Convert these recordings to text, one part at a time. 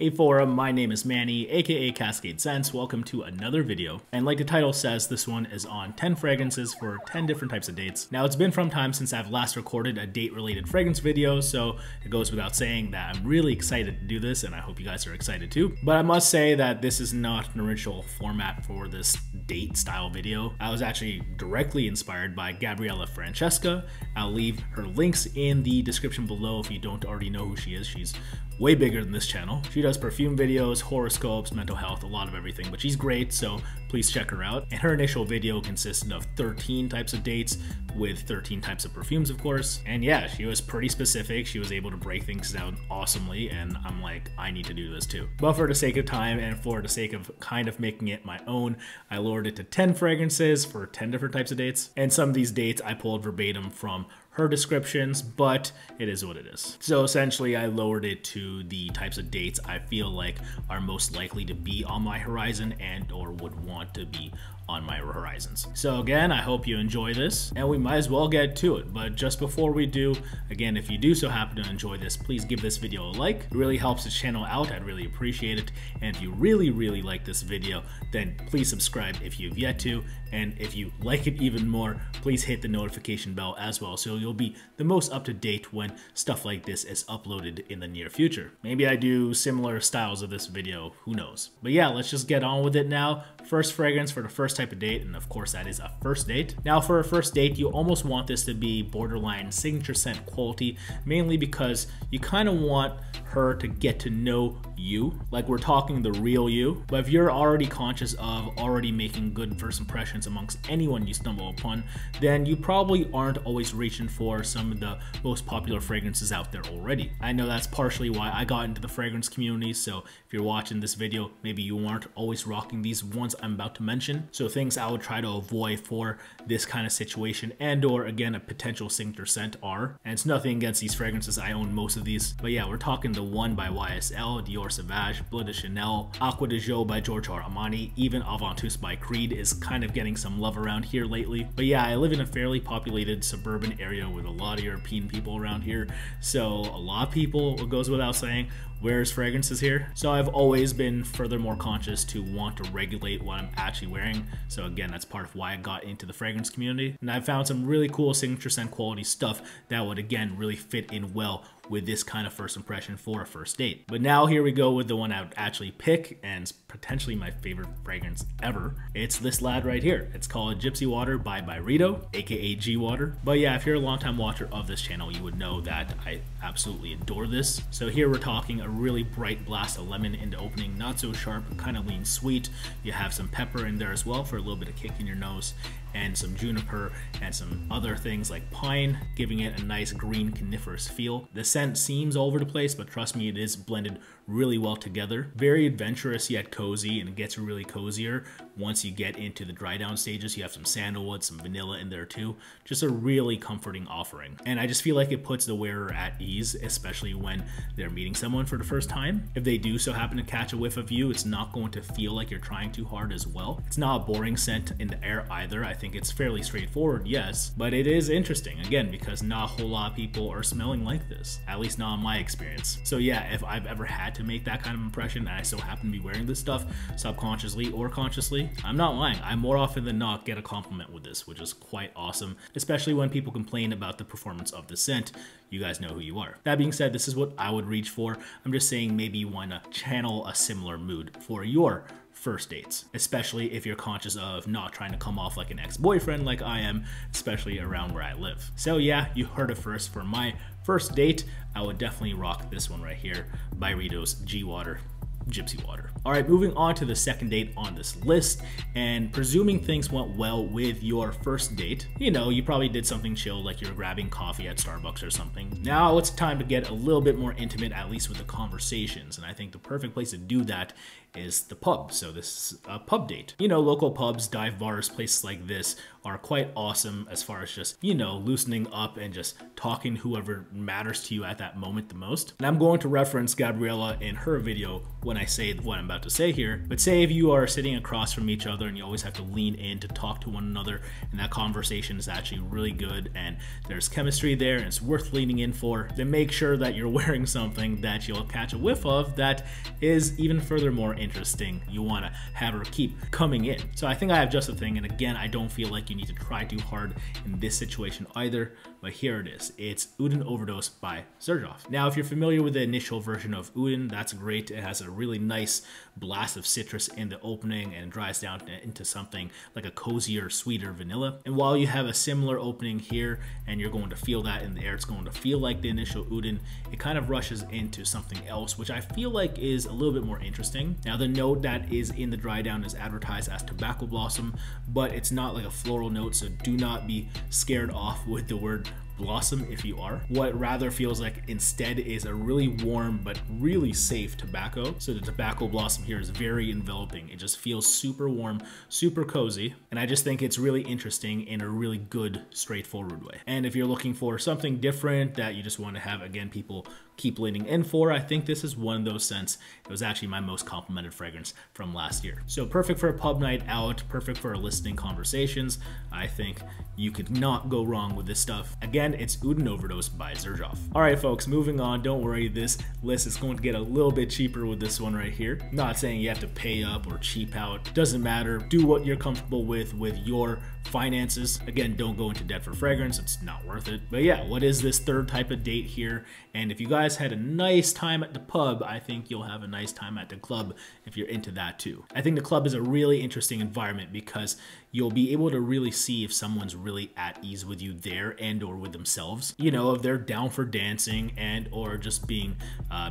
Hey Forum, my name is Manny, aka Cascade Sense. Welcome to another video. And like the title says, this one is on 10 fragrances for 10 different types of dates. Now it's been some time since I've last recorded a date related fragrance video, so it goes without saying that I'm really excited to do this and I hope you guys are excited too. But I must say that this is not an original format for this date style video. I was actually directly inspired by Gabriela Francesca. I'll leave her links in the description below if you don't already know who she is. She's way bigger than this channel. She does perfume videos, horoscopes, mental health, a lot of everything, but she's great, so please check her out. And her initial video consisted of 13 types of dates with 13 types of perfumes, of course. And yeah, she was pretty specific. She was able to break things down awesomely, and I'm like, I need to do this too. But for the sake of time and for the sake of kind of making it my own, I lowered it to 10 fragrances for 10 different types of dates. And some of these dates I pulled verbatim from her descriptions, but it is what it is. So essentially I lowered it to the types of dates I feel like are most likely to be on my horizon and or would want to be on my horizons. So again, I hope you enjoy this and we might as well get to it. But just before we do, again, if you do so happen to enjoy this, please give this video a like. It really helps the channel out. I'd really appreciate it. And if you really, really like this video, then please subscribe if you've yet to. And if you like it even more, please hit the notification bell as well, so you'll be the most up to date when stuff like this is uploaded in the near future. Maybe I do similar styles of this video, who knows? But yeah, let's just get on with it now. First fragrance for the first type of date, and of course that is a first date. Now for a first date, you almost want this to be borderline signature scent quality, mainly because you kind of want her to get to know you, like we're talking the real you. But if you're already conscious of already making good first impressions amongst anyone you stumble upon, then you probably aren't always reaching for some of the most popular fragrances out there already. I know that's partially why I got into the fragrance community, so if you're watching this video, maybe you aren't always rocking these ones I'm about to mention. So things I would try to avoid for this kind of situation and or again a potential signature scent are, and it's nothing against these fragrances, I own most of these, but yeah, we're talking the One by YSL, Dior Sauvage, Bleu de Chanel, Aqua de Jo by Giorgio Armani, even Aventus by Creed is kind of getting some love around here lately. But yeah, I live in a fairly populated suburban area with a lot of European people around here, so a lot of people, it goes without saying, wears fragrances here. So I've always been furthermore conscious to want to regulate what I'm actually wearing. So again, that's part of why I got into the fragrance community. And I found some really cool signature scent quality stuff that would again really fit in well with this kind of first impression for a first date. But now here we go with the one I would actually pick, and it's potentially my favorite fragrance ever. It's this lad right here. It's called Gypsy Water by Byredo, aka G Water. But yeah, if you're a longtime watcher of this channel, you would know that I absolutely adore this. So here we're talking a really bright blast of lemon in the opening, not so sharp, kind of lean sweet. You have some pepper in there as well for a little bit of kick in your nose, and some juniper and some other things like pine, giving it a nice green coniferous feel. The scent seems all over the place, but trust me, it is blended really well together. Very adventurous yet cozy, and it gets really cozier once you get into the dry down stages. You have some sandalwood, some vanilla in there too. Just a really comforting offering. And I just feel like it puts the wearer at ease, especially when they're meeting someone for the first time. If they do so happen to catch a whiff of you, it's not going to feel like you're trying too hard as well. It's not a boring scent in the air either. I think it's fairly straightforward, yes, but it is interesting, again, because not a whole lot of people are smelling like this, at least not in my experience. So yeah, if I've ever had to make that kind of impression and I so happen to be wearing this stuff subconsciously or consciously, I'm not lying, I more often than not get a compliment with this, which is quite awesome, especially when people complain about the performance of the scent. You guys know who you are. That being said, this is what I would reach for. I'm just saying maybe you want to channel a similar mood for your first dates, especially if you're conscious of not trying to come off like an ex-boyfriend like I am, especially around where I live. So yeah, you heard it first. For my first date, I would definitely rock this one right here, Byredo's G Water, Gypsy Water. All right, moving on to the second date on this list, and presuming things went well with your first date, you know, you probably did something chill, like you're grabbing coffee at Starbucks or something. Now it's time to get a little bit more intimate, at least with the conversations. And I think the perfect place to do that is the pub. So this is a pub date. You know, local pubs, dive bars, places like this are quite awesome as far as just, you know, loosening up and just talking whoever matters to you at that moment the most. And I'm going to reference Gabriela in her video when I say what I'm about to say here, but say if you are sitting across from each other and you always have to lean in to talk to one another, and that conversation is actually really good and there's chemistry there and it's worth leaning in for, then make sure that you're wearing something that you'll catch a whiff of that is even furthermore interesting. You want to have her keep coming in. So I think I have just a thing, and again, I don't feel like you need to try too hard in this situation either, but here it is. It's Uden Overdose by Xerjoff. Now, if you're familiar with the initial version of Uden, that's great. It has a really nice blast of citrus in the opening and dries down into something like a cozier, sweeter vanilla. And while you have a similar opening here and you're going to feel that in the air, it's going to feel like the initial Uden, it kind of rushes into something else, which I feel like is a little bit more interesting. Now, the note that is in the dry down is advertised as tobacco blossom, but it's not like a floral note, so do not be scared off with the word blossom if you are. What rather feels like instead is a really warm but really safe tobacco. So the tobacco blossom here is very enveloping. It just feels super warm, super cozy, and I just think it's really interesting in a really good, straightforward way. And if you're looking for something different that you just want to have, again, people keep leaning in for, I think this is one of those scents. It was actually my most complimented fragrance from last year. So perfect for a pub night out, perfect for listening conversations. I think you could not go wrong with this stuff. Again, it's Uden Overdose by Xerjoff. All right, folks, moving on. Don't worry, this list is going to get a little bit cheaper with this one right here. Not saying you have to pay up or cheap out. Doesn't matter. Do what you're comfortable with your finances. Again, don't go into debt for fragrance. It's not worth it. But yeah, what is this third type of date here? And if you guys had a nice time at the pub, I think you'll have a nice time at the club if you're into that too. I think the club is a really interesting environment because you'll be able to really see if someone's really at ease with you there and or with themselves. You know, if they're down for dancing and or just being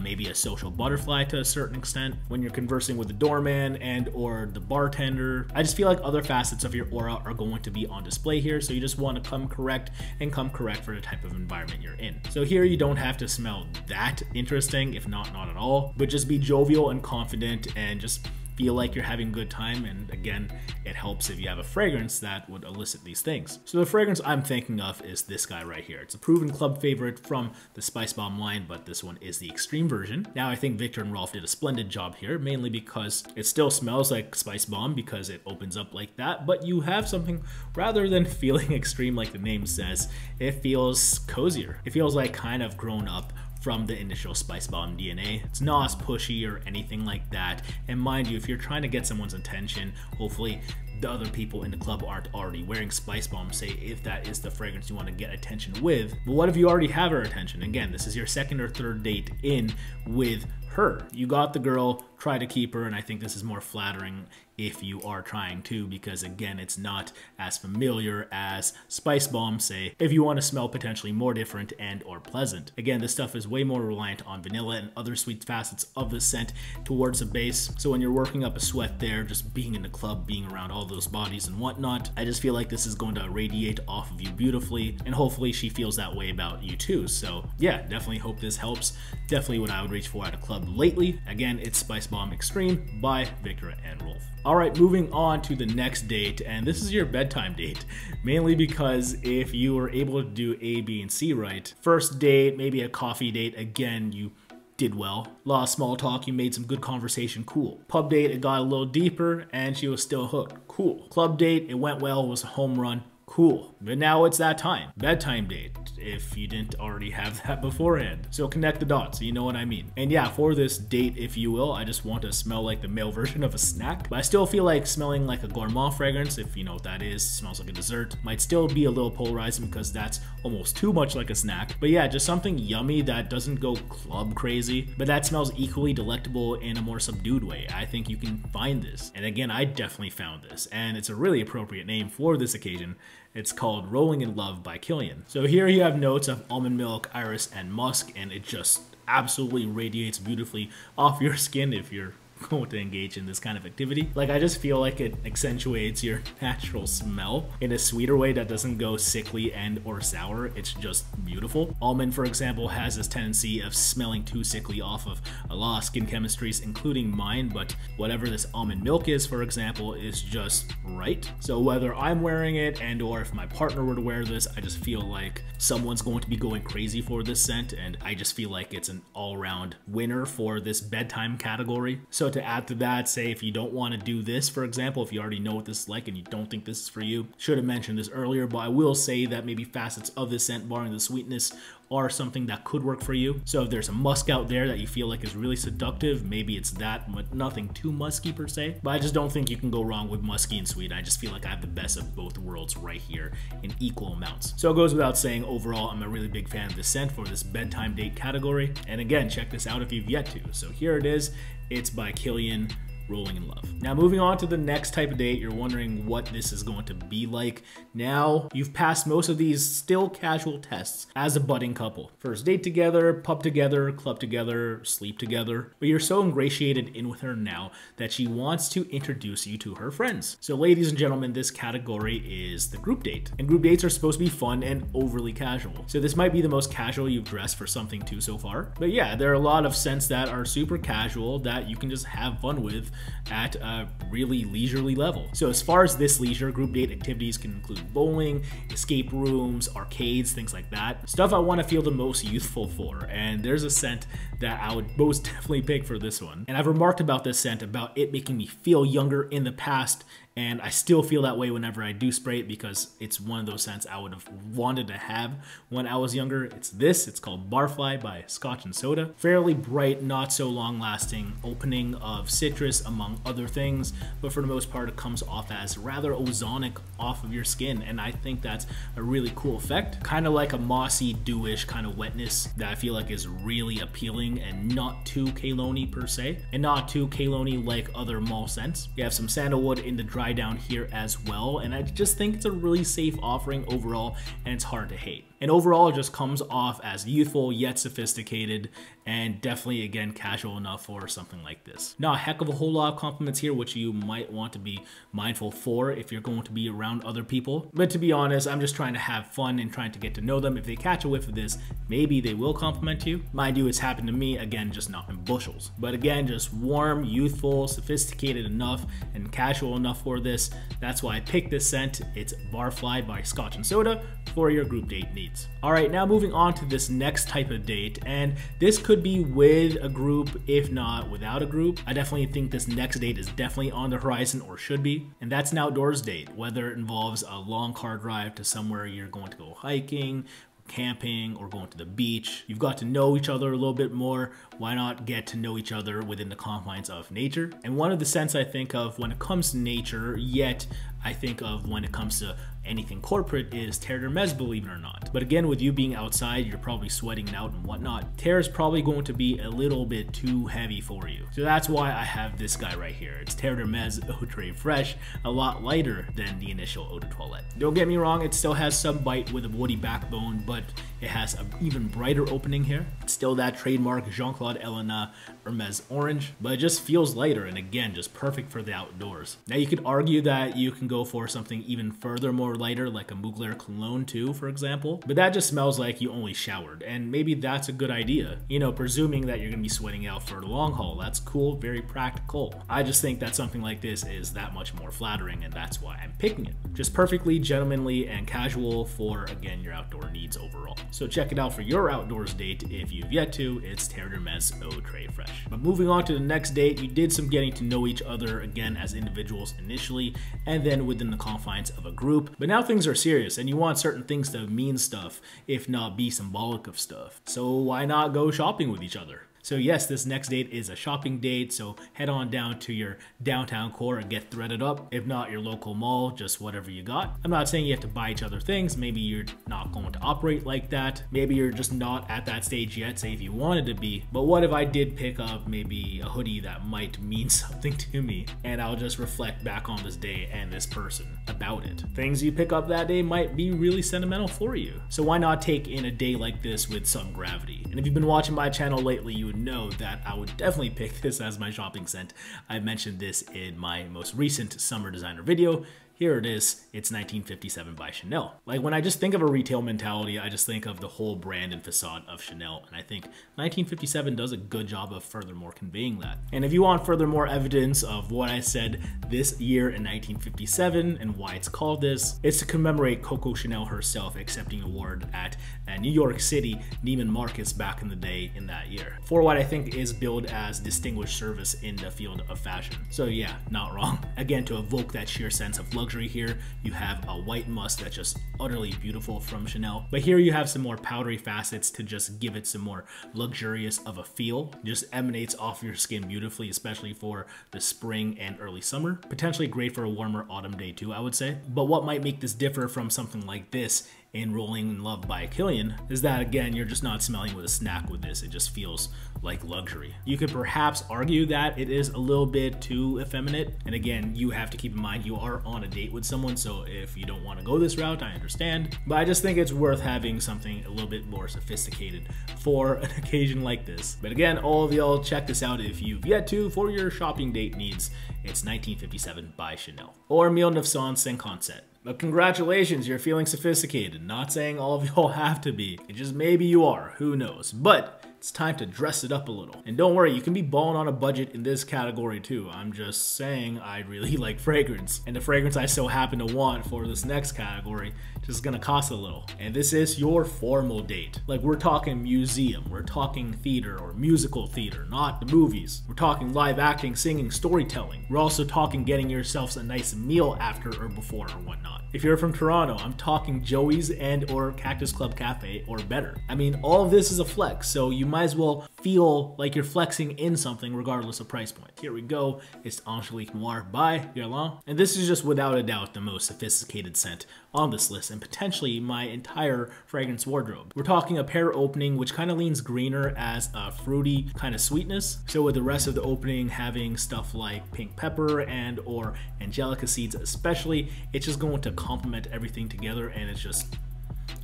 maybe a social butterfly to a certain extent when you're conversing with the doorman and or the bartender. I just feel like other facets of your aura are going to be on display here, so you just want to come correct and come correct for the type of environment you're in. So here you don't have to smell that interesting, if not at all, but just be jovial and confident and just feel like you're having a good time. And again, it helps if you have a fragrance that would elicit these things. So the fragrance I'm thinking of is this guy right here. It's a proven club favorite from the Spice Bomb line, but this one is the extreme version. Now, I think Viktor&Rolf did a splendid job here, mainly because it still smells like Spice Bomb because it opens up like that, but you have something rather than feeling extreme like the name says. It feels cozier. It feels like kind of grown up from the initial Spice Bomb DNA. It's not as pushy or anything like that. And mind you, if you're trying to get someone's attention, hopefully the other people in the club aren't already wearing Spice Bomb, say if that is the fragrance you want to get attention with. But what if you already have her attention? Again, this is your second or third date in with her. You got the girl, try to keep her, and I think this is more flattering if you are trying to, because again, it's not as familiar as Spice Bomb, say, if you want to smell potentially more different and or pleasant. Again, this stuff is way more reliant on vanilla and other sweet facets of the scent towards the base. So when you're working up a sweat there, just being in the club, being around all those bodies and whatnot, I just feel like this is going to radiate off of you beautifully, and hopefully she feels that way about you too. So yeah, definitely hope this helps. Definitely what I would reach for at a club lately. Again, it's Spice Bomb Extreme by Viktor&Rolf. All right, moving on to the next date, and this is your bedtime date, mainly because if you were able to do A, B, and C right, first date, maybe a coffee date, again, you did well. A lot of small talk, you made some good conversation, cool. Pub date, it got a little deeper, and she was still hooked, cool. Club date, it went well, was a home run, cool. But now it's that time, bedtime date, if you didn't already have that beforehand. So connect the dots, you know what I mean. And yeah, for this date, if you will, I just want to smell like the male version of a snack, but I still feel like smelling like a gourmand fragrance, if you know what that is, smells like a dessert, might still be a little polarizing because that's almost too much like a snack. But yeah, just something yummy that doesn't go club crazy, but that smells equally delectable in a more subdued way. I think you can find this. And again, I definitely found this, and it's a really appropriate name for this occasion. It's called Rolling in Love by Kilian. So here you have notes of almond milk, iris, and musk, and it just absolutely radiates beautifully off your skin if you're going to engage in this kind of activity. Like, I just feel like it accentuates your natural smell in a sweeter way that doesn't go sickly and or sour. It's just beautiful. Almond, for example, has this tendency of smelling too sickly off of a lot of skin chemistries, including mine, but whatever this almond milk is, for example, is just right. So whether I'm wearing it and or if my partner were to wear this, I just feel like someone's going to be going crazy for this scent, and I just feel like it's an all-round winner for this bedtime category. So to add to that, say if you don't want to do this, for example, if you already know what this is like and you don't think this is for you, should have mentioned this earlier, but I will say that maybe facets of this scent, barring the sweetness, are something that could work for you. So if there's a musk out there that you feel like is really seductive, maybe it's that, but nothing too musky per se. But I just don't think you can go wrong with musky and sweet. I just feel like I have the best of both worlds right here in equal amounts. So it goes without saying, overall, I'm a really big fan of this scent for this bedtime date category. And again, check this out if you've yet to. So here it is. It's by Kilian, Rolling in Love. Now moving on to the next type of date, you're wondering what this is going to be like. Now you've passed most of these still casual tests as a budding couple. First date together, pub together, club together, sleep together. But you're so ingratiated in with her now that she wants to introduce you to her friends. So ladies and gentlemen, this category is the group date. And group dates are supposed to be fun and overly casual. So this might be the most casual you've dressed for something too so far. But yeah, there are a lot of scents that are super casual that you can just have fun with at a really leisurely level. So as far as this leisure, group date activities can include bowling, escape rooms, arcades, things like that. Stuff I want to feel the most youthful for, and there's a scent that I would most definitely pick for this one. And I've remarked about this scent, about it making me feel younger in the past, and I still feel that way whenever I do spray it because it's one of those scents I would have wanted to have when I was younger. It's this, it's called Barfly by Scotch and Soda. Fairly bright, not so long lasting, opening of citrus among other things, but for the most part it comes off as rather ozonic off of your skin, and I think that's a really cool effect. Kind of like a mossy, dewish kind of wetness that I feel like is really appealing and not too cologne-y per se, and not too cologne-y like other mall scents. You have some sandalwood in the dry down here as well, and I just think it's a really safe offering overall, and it's hard to hate. And overall, it just comes off as youthful yet sophisticated, and definitely, again, casual enough for something like this. Now, a heck of a whole lot of compliments here, which you might want to be mindful for if you're going to be around other people. But to be honest, I'm just trying to have fun and trying to get to know them. If they catch a whiff of this, maybe they will compliment you. Mind you, it's happened to me, again, just not in bushels. But again, just warm, youthful, sophisticated enough, and casual enough for this. That's why I picked this scent. It's Barfly by Scotch and Soda for your group date needs. All right, now moving on to this next type of date, and this could be with a group, if not without a group. I definitely think this next date is definitely on the horizon, or should be, and that's an outdoors date, whether it involves a long car drive to somewhere you're going to go hiking, camping, or going to the beach. You've got to know each other a little bit more. Why not get to know each other within the confines of nature? And one of the scents I think of when it comes to nature, yet I think of when it comes to anything corporate, is Terre d'Hermes, believe it or not. But again, with you being outside, you're probably sweating it out and whatnot. Terre is probably going to be a little bit too heavy for you. So that's why I have this guy right here. It's Terre d'Hermes Eau Très Fraîche, a lot lighter than the initial Eau de Toilette. Don't get me wrong, it still has some bite with a woody backbone, but it has an even brighter opening here. It's still that trademark Jean-Claude Elena Hermès orange, but it just feels lighter, and again, just perfect for the outdoors. Now you could argue that you can go for something even further more lighter, like a Mugler cologne too, for example, but that just smells like you only showered, and maybe that's a good idea. You know, presuming that you're gonna be sweating out for the long haul, that's cool, very practical. I just think that something like this is that much more flattering, and that's why I'm picking it. Just perfectly gentlemanly and casual for, again, your outdoor needs overall. So check it out for your outdoors date if you've yet to. It's Terre d'Hermes Eau Très Fraîche. But moving on to the next date, you did some getting to know each other, again, as individuals initially, and then within the confines of a group. But now things are serious, and you want certain things to mean stuff, if not be symbolic of stuff. So why not go shopping with each other? So yes, this next date is a shopping date, so head on down to your downtown core and get threaded up. If not, your local mall, just whatever you got. I'm not saying you have to buy each other things. Maybe you're not going to operate like that. Maybe you're just not at that stage yet, say if you wanted to be. But what if I did pick up maybe a hoodie that might mean something to me, and I'll just reflect back on this day and this person about it. Things you pick up that day might be really sentimental for you. So why not take in a day like this with some gravity? And if you've been watching my channel lately, you would would know that I would definitely pick this as my shopping scent. I mentioned this in my most recent summer designer video. Here it is, it's 1957 by Chanel. Like, when I just think of a retail mentality, I just think of the whole brand and facade of Chanel, and I think 1957 does a good job of furthermore conveying that. And if you want furthermore evidence of what I said, this year in 1957 and why it's called this, it's to commemorate Coco Chanel herself accepting an award at New York City Neiman Marcus back in the day in that year, for what I think is billed as distinguished service in the field of fashion. So yeah, not wrong. Again, to evoke that sheer sense of luxury. Here you have a white musk that's just utterly beautiful from Chanel, but here you have some more powdery facets to just give it some more luxurious of a feel. It just emanates off your skin beautifully, especially for the spring and early summer. Potentially great for a warmer autumn day too, I would say. But what might make this differ from something like this in Rolling in Love by Kilian is that, again, you're just not smelling with a snack with this. It just feels like luxury. You could perhaps argue that it is a little bit too effeminate, and again, you have to keep in mind you are on a date with someone, so if you don't want to go this route, I understand, but I just think it's worth having something a little bit more sophisticated for an occasion like this. But again, all of y'all, check this out if you've yet to for your shopping date needs. It's 1957 by Chanel, or Mille Neuf Cent Cinquante-Sept. But congratulations, you're feeling sophisticated. Not saying all of y'all have to be, it just maybe you are, who knows. But it's time to dress it up a little. And don't worry, you can be balling on a budget in this category too. I'm just saying I really like fragrance. And the fragrance I so happen to want for this next category just gonna cost a little. And this is your formal date. Like, we're talking museum, we're talking theater or musical theater, not the movies. We're talking live acting, singing, storytelling. We're also talking getting yourselves a nice meal after or before or whatnot. If you're from Toronto, I'm talking Joey's and or Cactus Club Cafe or better. I mean, all of this is a flex, so you might as well feel like you're flexing in something regardless of price point. Here we go, it's Angelique Noir by Guerlain. And this is just without a doubt the most sophisticated scent on this list and potentially my entire fragrance wardrobe. We're talking a pear opening which kind of leans greener as a fruity kind of sweetness. So with the rest of the opening having stuff like pink pepper and or angelica seeds especially, it's just going to complement everything together, and it's just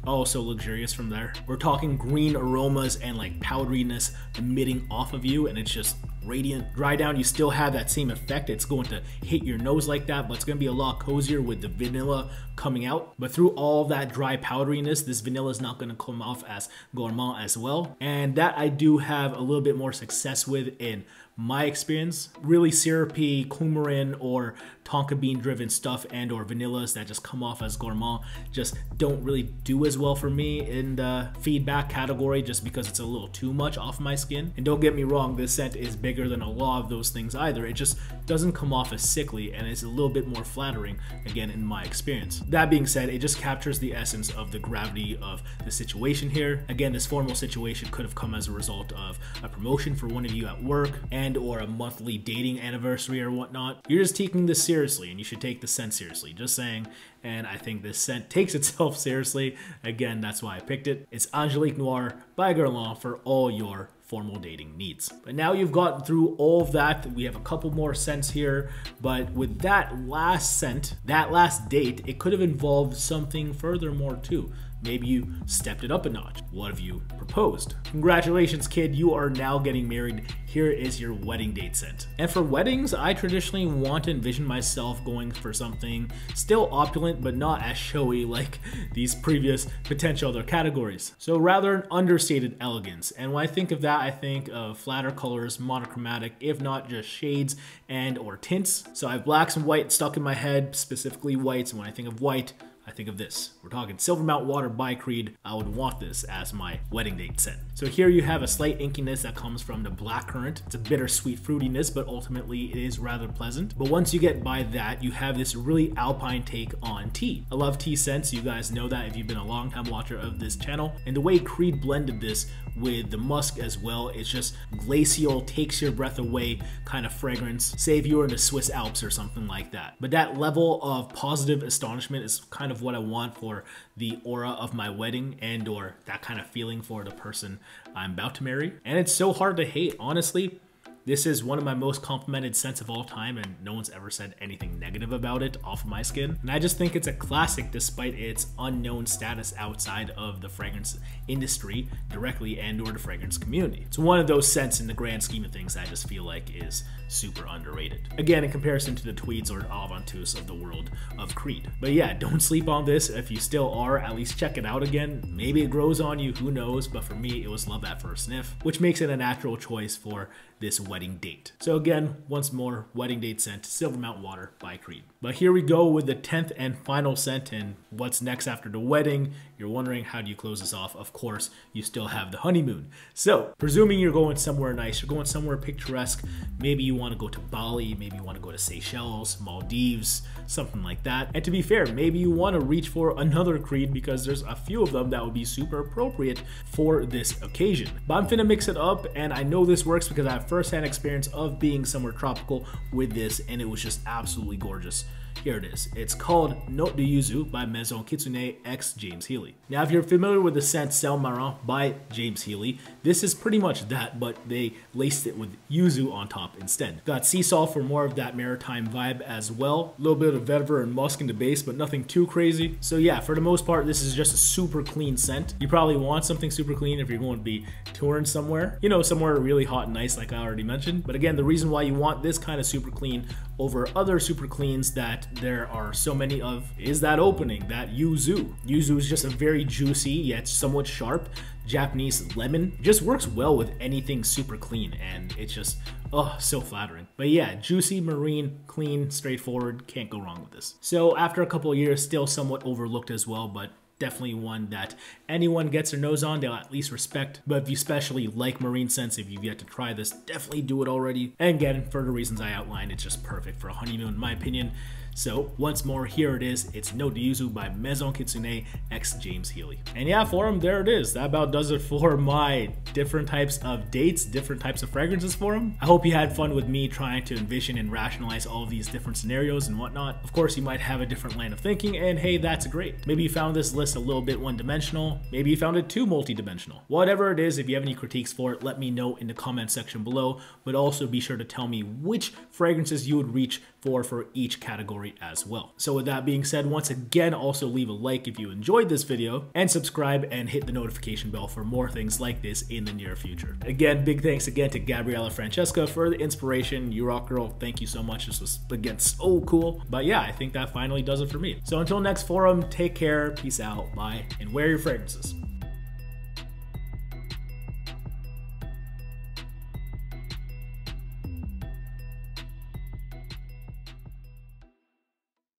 oh so luxurious from there. We're talking green aromas and like powderiness emitting off of you, and it's just radiant. Dry down, you still have that same effect. It's going to hit your nose like that, but it's going to be a lot cozier with the vanilla coming out. But through all that dry powderiness, this vanilla is not going to come off as gourmand as well. And that I do have a little bit more success with in my experience. Really syrupy coumarin or tonka bean driven stuff and or vanillas that just come off as gourmand just don't really do as well for me in the feedback category, just because it's a little too much off my skin. And don't get me wrong, this scent is bigger than a lot of those things either. It just doesn't come off as sickly, and it's a little bit more flattering, again, in my experience. That being said, it just captures the essence of the gravity of the situation here. Again, this formal situation could have come as a result of a promotion for one of you at work and or a monthly dating anniversary or whatnot. You're just taking this seriously, and you should take the scent seriously, just saying. And I think this scent takes itself seriously. Again, that's why I picked it. It's Angelique Noir by Guerlain for all your formal dating needs. But now you've gotten through all of that. We have a couple more scents here, but with that last scent, that last date, it could have involved something furthermore too. Maybe you stepped it up a notch. What have you proposed? Congratulations, kid, you are now getting married. Here is your wedding date scent. And for weddings, I traditionally want to envision myself going for something still opulent, but not as showy like these previous potential other categories. So rather an understated elegance. And when I think of that, I think of flatter colors, monochromatic, if not just shades and or tints. So I have blacks and white stuck in my head, specifically whites. And when I think of white, I think of this. We're talking Silver Mountain Water by Creed. I would want this as my wedding date scent. So here you have a slight inkiness that comes from the blackcurrant. It's a bittersweet fruitiness, but ultimately it is rather pleasant. But once you get by that, you have this really alpine take on tea. I love tea scents. You guys know that if you've been a long time watcher of this channel. And the way Creed blended this with the musk as well, it's just glacial, takes your breath away kind of fragrance. Say if you were in the Swiss Alps or something like that. But that level of positive astonishment is kind of what I want for the aura of my wedding and or that kind of feeling for the person I'm about to marry. And it's so hard to hate, honestly. This is one of my most complimented scents of all time, and no one's ever said anything negative about it off of my skin. And I just think it's a classic despite its unknown status outside of the fragrance industry directly and/or the fragrance community. It's one of those scents in the grand scheme of things I just feel like is super underrated. Again, in comparison to the Tweeds or Olive Antus of the world of Creed. But yeah, don't sleep on this. If you still are, at least check it out again. Maybe it grows on you, who knows? But for me, it was love at first sniff, which makes it a natural choice for this wedding date. So again, once more, wedding date scent, Silver Mountain Water by Creed. But here we go with the 10th and final scent, and what's next after the wedding? You're wondering, how do you close this off? Of course, you still have the honeymoon. So, presuming you're going somewhere nice, you're going somewhere picturesque, maybe you wanna go to Bali, maybe you wanna go to Seychelles, Maldives, something like that. And to be fair, maybe you wanna reach for another Creed because there's a few of them that would be super appropriate for this occasion. But I'm finna mix it up, and I know this works because I have first-hand experience of being somewhere tropical with this, and it was just absolutely gorgeous. Here it is. It's called Note de Yuzu by Maison Kitsune x James Healy. Now, if you're familiar with the scent Sel Marin by James Healy, this is pretty much that, but they laced it with yuzu on top instead. Got sea salt for more of that maritime vibe as well. A little bit of vetiver and musk in the base, but nothing too crazy. So yeah, for the most part, this is just a super clean scent. You probably want something super clean if you're going to be touring somewhere, you know, somewhere really hot and nice like I already mentioned. But again, the reason why you want this kind of super clean over other super cleans that there are so many of is that opening, that yuzu. Yuzu is just a very juicy yet somewhat sharp Japanese lemon. Just works well with anything super clean, and it's just, oh, so flattering. But yeah, juicy, marine, clean, straightforward, can't go wrong with this. So after a couple of years, still somewhat overlooked as well, but definitely one that anyone gets their nose on, they'll at least respect. But if you especially like marine scents, if you've yet to try this, definitely do it already. And again, for the reasons I outlined, it's just perfect for a honeymoon in my opinion. So once more, here it is. It's Note de Yuzu by Maison Kitsune x James Healy. And yeah, for him, there it is. That about does it for my different types of dates, different types of fragrances for him. I hope you had fun with me trying to envision and rationalize all of these different scenarios and whatnot. Of course, you might have a different line of thinking, and hey, that's great. Maybe you found this list a little bit one-dimensional. Maybe you found it too multi-dimensional. Whatever it is, if you have any critiques for it, let me know in the comment section below, but also be sure to tell me which fragrances you would reach for each category as well. So with that being said, once again, also leave a like if you enjoyed this video, and subscribe and hit the notification bell for more things like this in the near future. Again, big thanks again to Gabriela Francesca for the inspiration. You rock, girl. Thank you so much. This was again so cool. But yeah, I think that finally does it for me. So until next forum, take care, peace out, bye, and wear your fragrances.